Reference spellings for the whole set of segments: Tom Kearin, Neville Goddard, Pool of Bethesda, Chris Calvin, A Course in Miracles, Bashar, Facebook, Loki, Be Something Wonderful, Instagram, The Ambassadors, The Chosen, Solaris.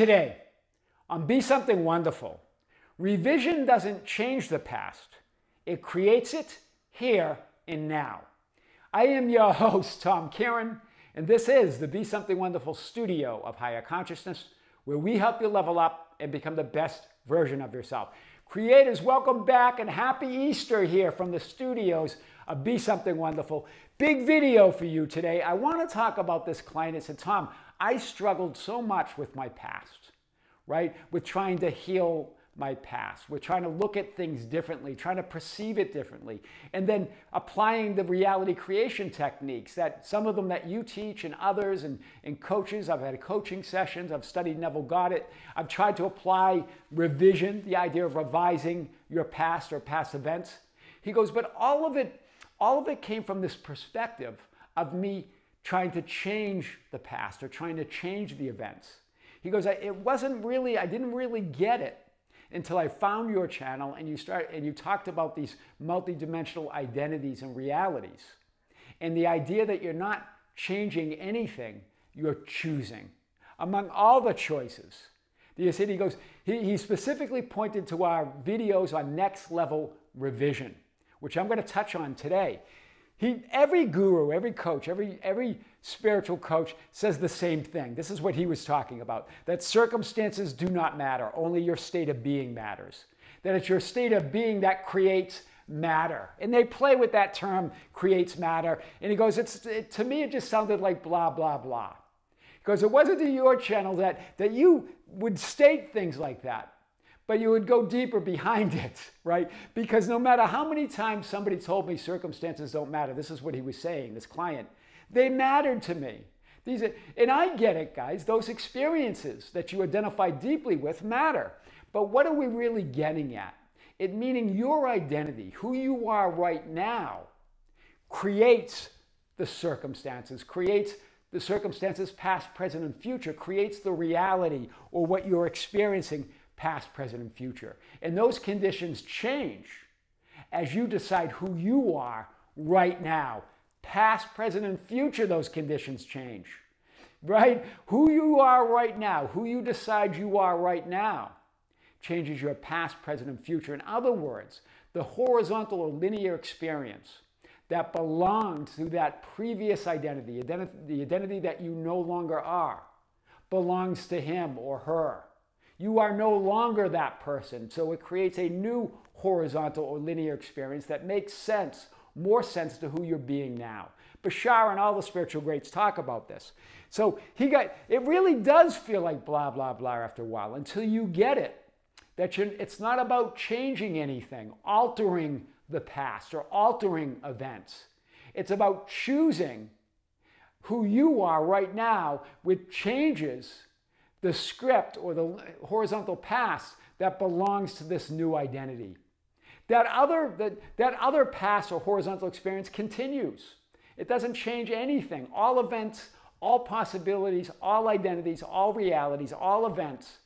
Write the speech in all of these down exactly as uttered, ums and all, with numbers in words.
Today, on Be Something Wonderful, revision doesn't change the past. It creates it here and now. I am your host, Tom Kearin, and this is the Be Something Wonderful studio of higher consciousness, where we help you level up and become the best version of yourself. Creators, welcome back and happy Easter here from the studios of Be Something Wonderful. Big video for you today. I want to talk about this client and said, Tom, I struggled so much with my past, right? With trying to heal my past. We're trying to look at things differently, trying to perceive it differently, and then applying the reality creation techniques that some of them that you teach and others and, and coaches. I've had coaching sessions. I've studied Neville Goddard. I've tried to apply revision, the idea of revising your past or past events. He goes, but all of it, all of it came from this perspective of me trying to change the past or trying to change the events. He goes, it wasn't really, I didn't really get it until I found your channel and you start and you talked about these multidimensional identities and realities. And the idea that you're not changing anything, you're choosing among all the choices. You see, he goes, he, he specifically pointed to our videos on next level revision, which I'm going to touch on today. He, every guru, every coach, every, every spiritual coach says the same thing. This is what he was talking about, that circumstances do not matter. Only your state of being matters. That it's your state of being that creates matter. And they play with that term, creates matter. And he goes, it's, it, to me, it just sounded like blah, blah, blah. He goes, it wasn't in your channel that, that you would state things like that, but you would go deeper behind it, right? Because no matter how many times somebody told me circumstances don't matter, this is what he was saying, this client, they mattered to me. These are, and I get it, guys, those experiences that you identify deeply with matter. But what are we really getting at? It meaning your identity, who you are right now, creates the circumstances, creates the circumstances past, present, and future, creates the reality or what you're experiencing past, present, and future. And those conditions change as you decide who you are right now. Past, present, and future, those conditions change, right? Who you are right now, who you decide you are right now, changes your past, present, and future. In other words, the horizontal or linear experience that belonged to that previous identity, the identity that you no longer are, belongs to him or her. You are no longer that person. So it creates a new horizontal or linear experience that makes sense, more sense to who you're being now. Bashar and all the spiritual greats talk about this. So he got, it really does feel like blah, blah, blah after a while until you get it. That you're, it's not about changing anything, altering the past or altering events. It's about choosing who you are right now with changes, the script or the horizontal past that belongs to this new identity. That other, that, that other past or horizontal experience continues. It doesn't change anything. All events, all possibilities, all identities, all realities, all events,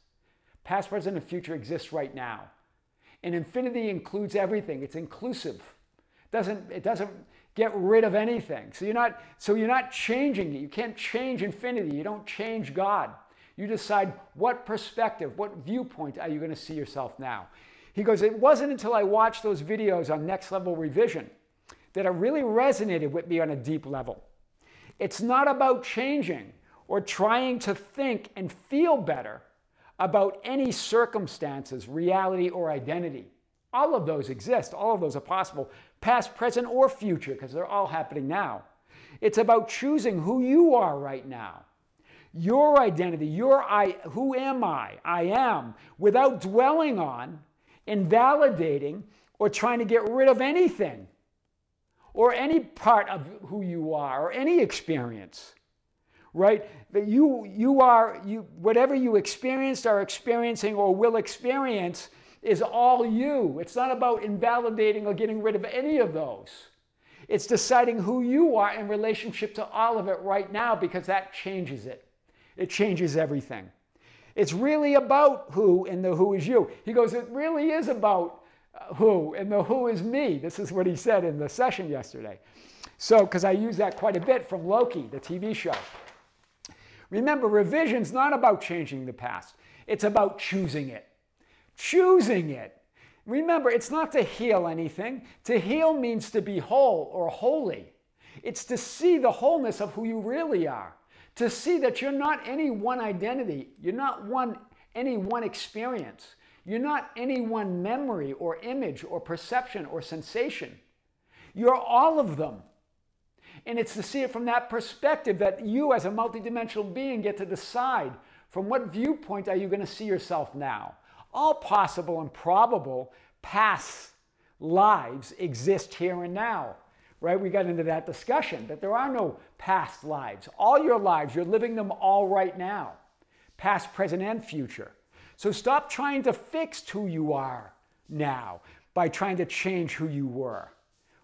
past, present, and future exist right now. And infinity includes everything. It's inclusive. It doesn't, it doesn't get rid of anything. So you're not, so you're not changing it. You can't change infinity. You don't change God. You decide what perspective, what viewpoint are you going to see yourself now? He goes, it wasn't until I watched those videos on Next Level Revision that it really resonated with me on a deep level. It's not about changing or trying to think and feel better about any circumstances, reality, or identity. All of those exist. All of those are possible, past, present, or future, because they're all happening now. It's about choosing who you are right now. Your identity, your I, who am I? I am, without dwelling on, invalidating, or trying to get rid of anything, or any part of who you are, or any experience, right? That you, you are, you, whatever you experienced, are experiencing, or will experience is all you. It's not about invalidating or getting rid of any of those. It's deciding who you are in relationship to all of it right now, because that changes it. It changes everything. It's really about who and the who is you. He goes, it really is about who and the who is me. This is what he said in the session yesterday. So, because I use that quite a bit from Loki, the T V show. Remember, revision's not about changing the past. It's about choosing it. Choosing it. Remember, it's not to heal anything. To heal means to be whole or holy. It's to see the wholeness of who you really are. To see that you're not any one identity. You're not one, any one experience. You're not any one memory or image or perception or sensation. You're all of them. And it's to see it from that perspective that you as a multidimensional being get to decide from what viewpoint are you going to see yourself now. All possible and probable past lives exist here and now. Right? We got into that discussion that there are no past lives. All your lives, you're living them all right now. Past, present, and future. So stop trying to fix who you are now by trying to change who you were.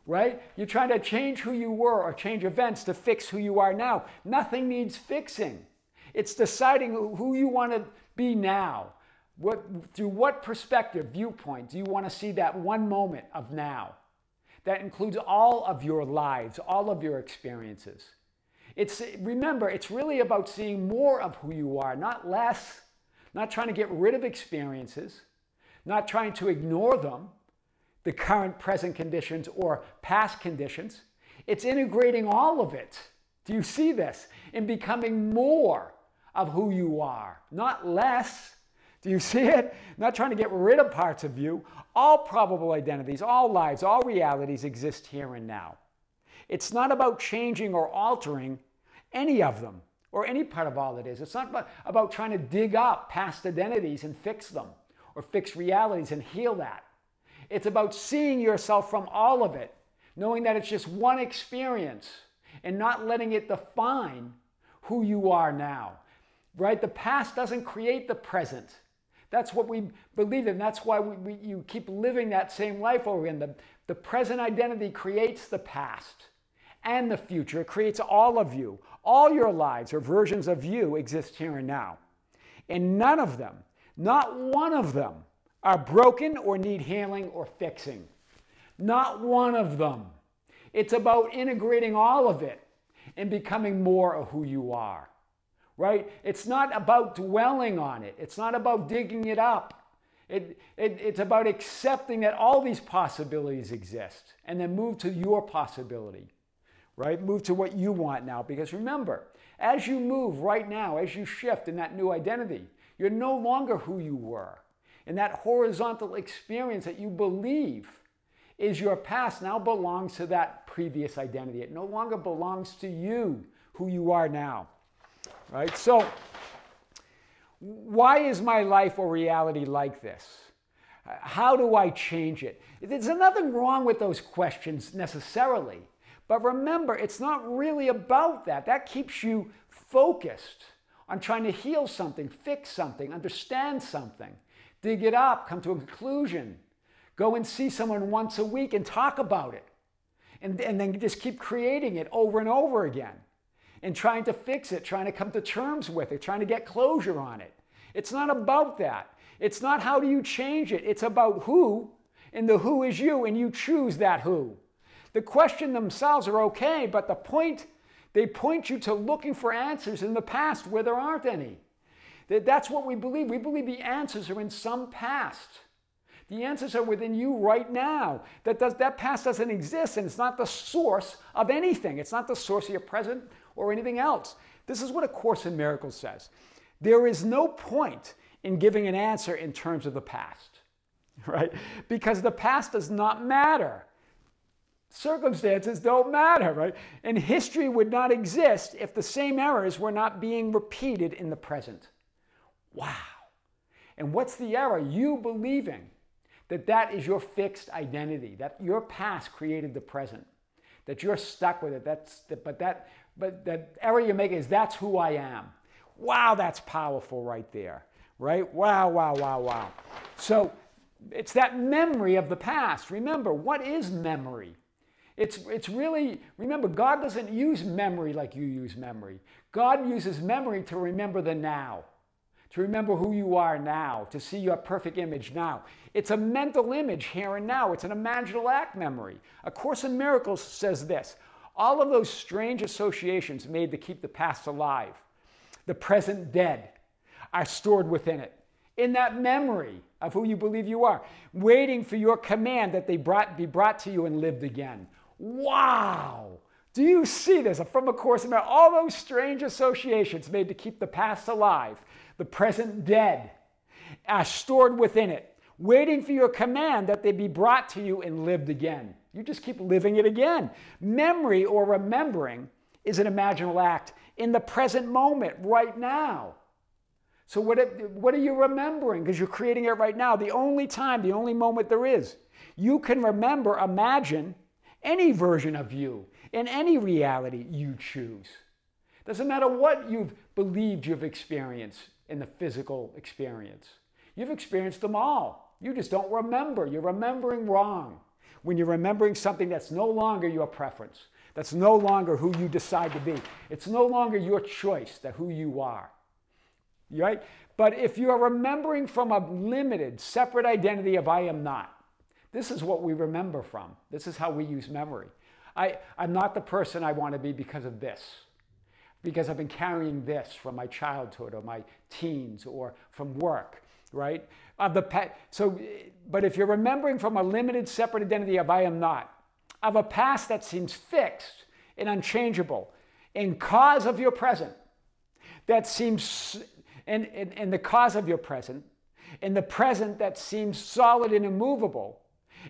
Right? You're trying to change who you were or change events to fix who you are now. Nothing needs fixing. It's deciding who you want to be now. What, through what perspective, viewpoint, do you want to see that one moment of now? That includes all of your lives, all of your experiences. It's, remember, it's really about seeing more of who you are, not less. Not trying to get rid of experiences, not trying to ignore them, the current present conditions or past conditions. It's integrating all of it. Do you see this? In becoming more of who you are, not less. Do you see it? Not trying to get rid of parts of you. All probable identities, all lives, all realities exist here and now. It's not about changing or altering any of them. Or any part of all that is. It's not about trying to dig up past identities and fix them, or fix realities and heal that. It's about seeing yourself from all of it, knowing that it's just one experience, and not letting it define who you are now. Right? The past doesn't create the present. That's what we believe in. That's why we, we, you keep living that same life over again. The, the present identity creates the past. And the future. It creates all of you. All your lives or versions of you exist here and now. And none of them, not one of them, are broken or need healing or fixing. Not one of them. It's about integrating all of it and becoming more of who you are. Right? It's not about dwelling on it. It's not about digging it up. It, it, it's about accepting that all these possibilities exist and then move to your possibility. Right? Move to what you want now. Because remember, as you move right now, as you shift in that new identity, you're no longer who you were. And that horizontal experience that you believe is your past now belongs to that previous identity. It no longer belongs to you, who you are now. Right? So, why is my life or reality like this? How do I change it? There's nothing wrong with those questions necessarily. But remember, it's not really about that. That keeps you focused on trying to heal something, fix something, understand something, dig it up, come to a conclusion, go and see someone once a week and talk about it. And, and then just keep creating it over and over again and trying to fix it, trying to come to terms with it, trying to get closure on it. It's not about that. It's not how do you change it. It's about who, and the who is you, and you choose that who. The question themselves are okay, but the point, they point you to looking for answers in the past where there aren't any. That's what we believe. We believe the answers are in some past. The answers are within you right now. That, does, that past doesn't exist, and it's not the source of anything. It's not the source of your present or anything else. This is what A Course in Miracles says. There is no point in giving an answer in terms of the past, right? Because the past does not matter. Circumstances don't matter, right? And history would not exist if the same errors were not being repeated in the present. Wow. And what's the error? You believing that that is your fixed identity, that your past created the present, that you're stuck with it. That's the, but that but that error you're making is that's who I am. Wow, that's powerful right there, right? Wow, wow, wow, wow. So it's that memory of the past. Remember, what is memory? It's, it's really, remember, God doesn't use memory like you use memory. God uses memory to remember the now, to remember who you are now, to see your perfect image now. It's a mental image here and now. It's an imaginal act memory. A Course in Miracles says this, all of those strange associations made to keep the past alive, the present dead, are stored within it, in that memory of who you believe you are, waiting for your command that they brought, be brought to you and lived again. Wow! Do you see this? From A Course in Miracles, all those strange associations made to keep the past alive, the present dead, are stored within it, waiting for your command that they be brought to you and lived again. You just keep living it again. Memory or remembering is an imaginal act in the present moment, right now. So what, it, what are you remembering? Because you're creating it right now. The only time, the only moment there is. You can remember, imagine any version of you in any reality you choose. Doesn't matter what you've believed you've experienced in the physical experience. You've experienced them all. You just don't remember. You're remembering wrong. When you're remembering something that's no longer your preference, that's no longer who you decide to be. It's no longer your choice that who you are. Right? But if you are remembering from a limited, separate identity of I am not, this is what we remember from. This is how we use memory. I, I'm not the person I want to be because of this. Because I've been carrying this from my childhood or my teens or from work. Right? Of the past. So, but if you're remembering from a limited, separate identity of I am not, of a past that seems fixed and unchangeable, and cause of your present, that seems, and, and, and the cause of your present, and the present that seems solid and immovable,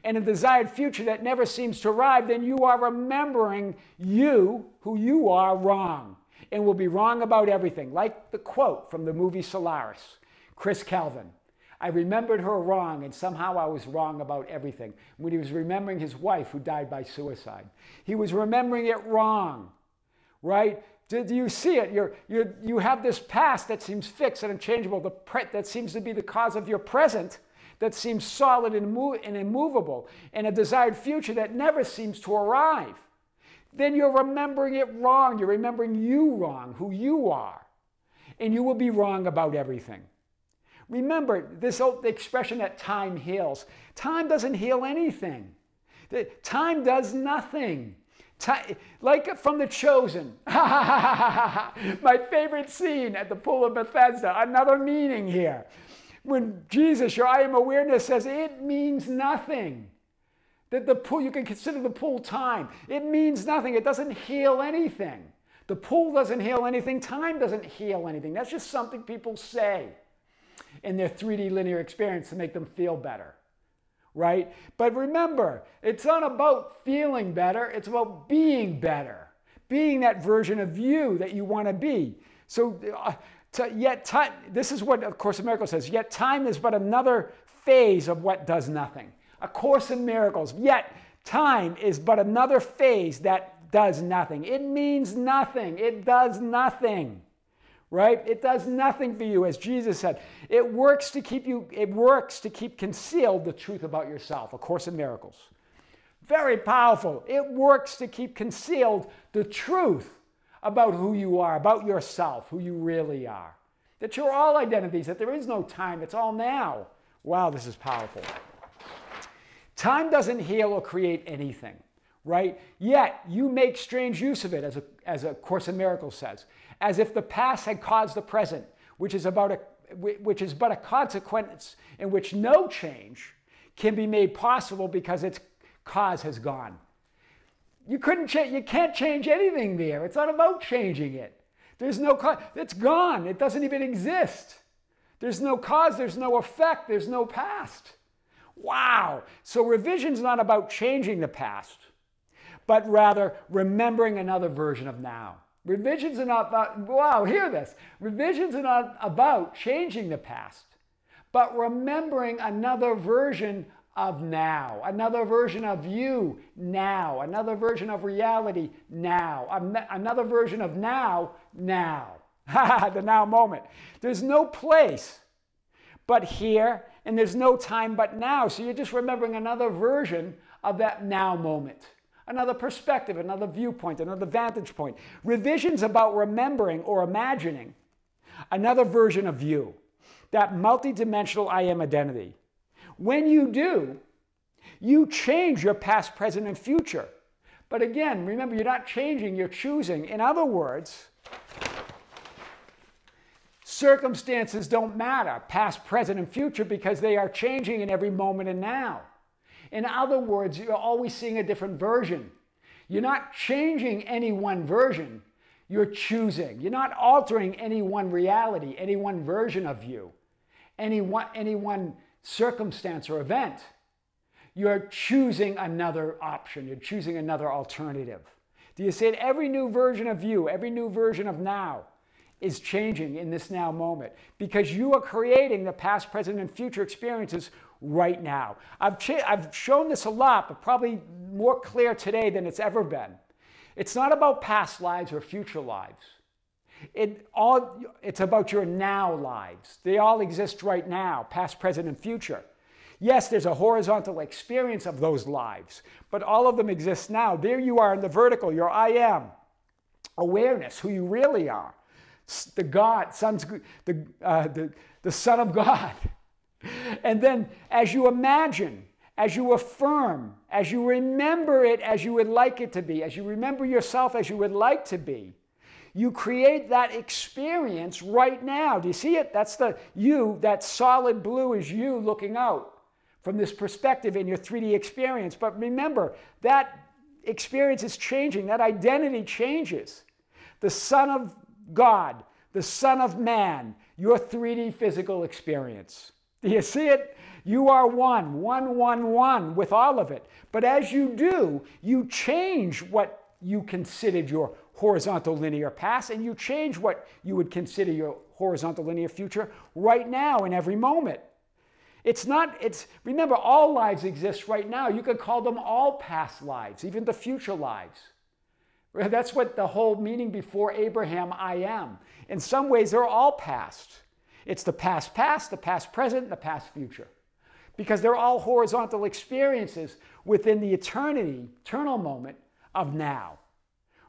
and a desired future that never seems to arrive, then you are remembering you, who you are, wrong, and will be wrong about everything. Like the quote from the movie Solaris. Chris Calvin, I remembered her wrong and somehow I was wrong about everything. When he was remembering his wife who died by suicide, he was remembering it wrong, right? Do, do you see it? You're, you're, you have this past that seems fixed and unchangeable, the pre that seems to be the cause of your present, that seems solid and, immo and immovable, and a desired future that never seems to arrive. Then you're remembering it wrong. You're remembering you wrong, who you are, and you will be wrong about everything. Remember this old expression that time heals. Time doesn't heal anything. Time does nothing. Time, like from The Chosen. My favorite scene at the Pool of Bethesda. Another meaning here. When Jesus, your I am awareness, says it means nothing. That the pool, you can consider the pool time. It means nothing. It doesn't heal anything. The pool doesn't heal anything. Time doesn't heal anything. That's just something people say in their three D linear experience to make them feel better, right? But remember, it's not about feeling better, it's about being better, being that version of you that you want to be. So uh, to, yet time, this is what A Course in Miracles says, yet time is but another phase of what does nothing. A Course in Miracles, yet time is but another phase that does nothing. It means nothing, it does nothing. Right? It does nothing for you, as Jesus said. It works to keep you, it works to keep concealed the truth about yourself. A Course in Miracles. Very powerful. It works to keep concealed the truth about who you are, about yourself, who you really are. That you're all identities, that there is no time, it's all now. Wow, this is powerful. Time doesn't heal or create anything, right? Yet, you make strange use of it, as a, as a Course in Miracles says. As if the past had caused the present, which is, about a, which is but a consequence in which no change can be made possible because its cause has gone. You, couldn't cha you can't change anything there. It's not about changing it. There's no cause. It's gone. It doesn't even exist. There's no cause. There's no effect. There's no past. Wow. So revision's not about changing the past, but rather remembering another version of now. Revisions are not about, wow, hear this. Revisions are not about changing the past, but remembering another version of now, another version of you now, another version of reality now, another version of now, now, the now moment. There's no place but here, and there's no time but now. So you're just remembering another version of that now moment. Another perspective, another viewpoint, another vantage point. Revision's about remembering or imagining another version of you, that multidimensional I am identity. When you do, you change your past, present, and future. But again, remember, you're not changing, you're choosing. In other words, Circumstances don't matter, past, present, and future, because they are changing in every moment and now. In other words, you're always seeing a different version. You're not changing any one version, you're choosing. You're not altering any one reality, any one version of you, any one, any one circumstance or event. You're choosing another option, you're choosing another alternative. Do you see it? Every new version of you, every new version of now is changing in this now moment, because you are creating the past, present, and future experiences right now. I've, I've shown this a lot, but probably more clear today than it's ever been. It's not about past lives or future lives. It all, it's about your now lives. They all exist right now, past, present, and future. Yes, there's a horizontal experience of those lives, but all of them exist now. There you are in the vertical, your I am, awareness, who you really are, the God, son's, the, uh, the, the Son of God. And then as you imagine, as you affirm, as you remember it as you would like it to be, as you remember yourself as you would like to be, you create that experience right now. Do you see it? That's the you, that solid blue is you looking out from this perspective in your three D experience. But remember, that experience is changing. That identity changes. The Son of God, the Son of Man, your three D physical experience. Do you see it? You are one, one, one, one with all of it. But as you do, you change what you considered your horizontal linear past, and you change what you would consider your horizontal linear future right now in every moment. It's not, it's, remember, all lives exist right now. You could call them all past lives, even the future lives. That's what the whole meaning before Abraham, I am. In some ways, they're all past. It's the past past, the past present, and the past future. Because they're all horizontal experiences within the eternity, eternal moment of now.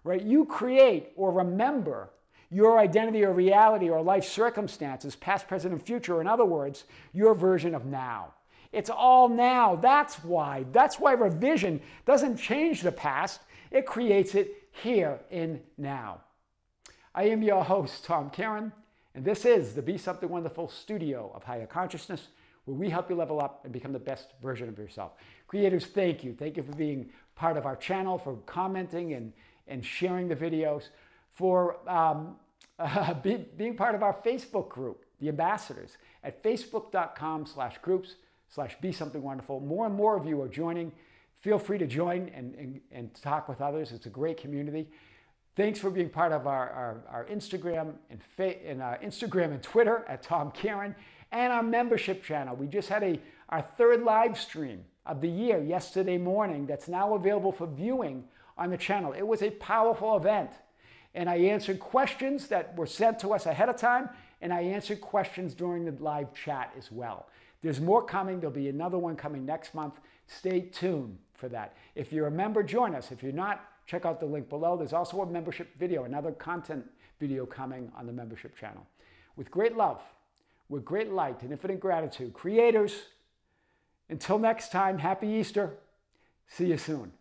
Right? You create or remember your identity or reality or life circumstances, past, present, and future, in other words, your version of now. It's all now. That's why. That's why revision doesn't change the past. It creates it here in now. I am your host, Tom Kearin, and this is the Be Something Wonderful Studio of Higher Consciousness, where we help you level up and become the best version of yourself. Creators, thank you. Thank you for being part of our channel, for commenting and, and sharing the videos, for um, uh, be, being part of our Facebook group, The Ambassadors, at facebook.com slash groups slash Be Something Wonderful. More and more of you are joining. Feel free to join and, and, and talk with others. It's a great community. Thanks for being part of our, our, our Instagram and, and our Instagram and Twitter at Tom Kearin, and our membership channel. We just had a, our third live stream of the year yesterday morning that's now available for viewing on the channel. It was a powerful event, and I answered questions that were sent to us ahead of time, and I answered questions during the live chat as well. There's more coming. There'll be another one coming next month. Stay tuned for that. If you're a member, join us. If you're not, check out the link below. There's also a membership video, another content video coming on the membership channel. With great love, with great light and infinite gratitude, creators, until next time, happy Easter. See you soon.